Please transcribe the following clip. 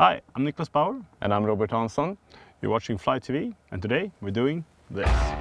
Hi, I'm Niklas Bauer. And I'm Robert Hansson. You're watching Fly TV, and today we're doing this.